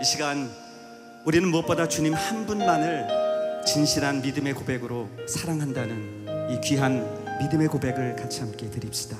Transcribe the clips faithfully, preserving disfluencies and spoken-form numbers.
이 시간 우리는 무엇보다 주님 한 분만을 진실한 믿음의 고백으로 사랑한다는 이 귀한 믿음의 고백을 같이 함께 드립시다.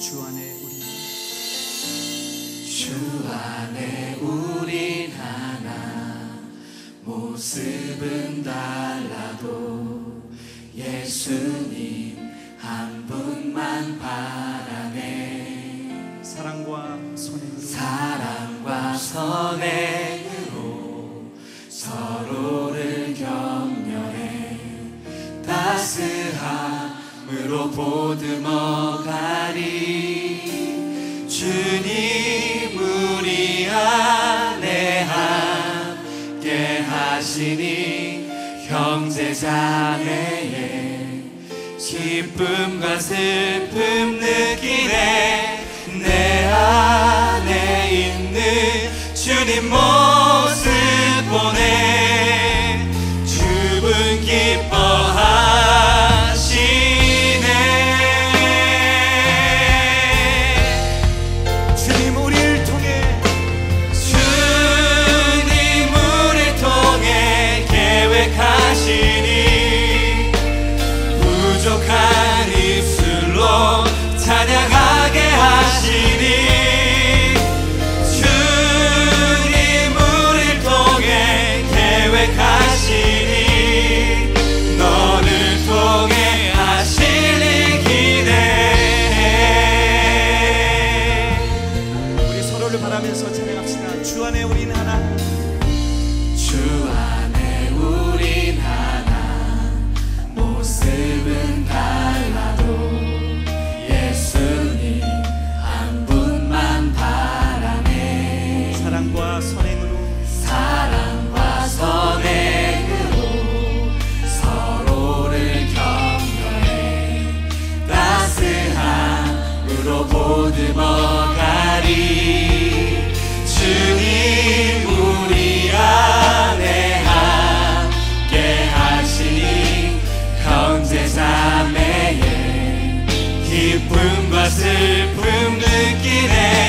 주 안에 우리 주 안에 우린 하나 모습은 달라도 예수님 한 분만 바라네 사랑과 선행으로 사랑과 선행으로 서로를 격려해 따스함으로 보듬어 가리 주님 우리 안에 함께 하시니 형제 자매의 기쁨과 슬픔 느끼네 내 안에 있는 주님 모습 보네 주분 기뻐하시네 주님 우리를 통해 주님 우리를 통해 계획하시니 부족한 입술로 찬양하게 하시니 주님 우릴 통해 계획하시니 너를 통해 하시니 기대해 우리 서로를 바라면서 찬양합시다 주 안에 우린 하나 주 안에 우린 하나 모습은 달라도 예수님 한 분만 바라네 사랑과 선행으로 사랑과 선행으로 서로를 격려해 따스함으로 보듬어 가리 주님 우리 안에 함께 하시니 형제자매의 기쁨과 슬픔 느끼네